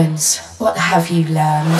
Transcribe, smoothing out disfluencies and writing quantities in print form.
Gibbons, what have you learned?